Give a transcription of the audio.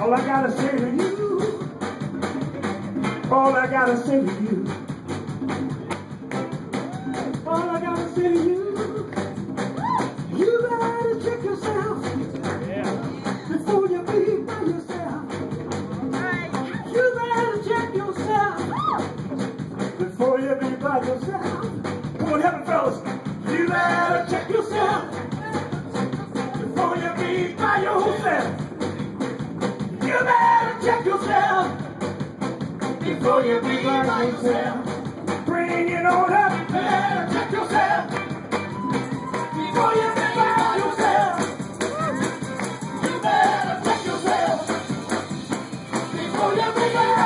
All I gotta say to you all I gotta say to you. All I gotta say to you. You better check yourself before you be by yourself. You better check yourself before you be by yourself. Come on, help me, fellas. You better check yourself before you be by yourself. You better check yourself before you be by yourself. Bring it on up. You better check yourself before you be by yourself. You better check yourself before you be by yourself.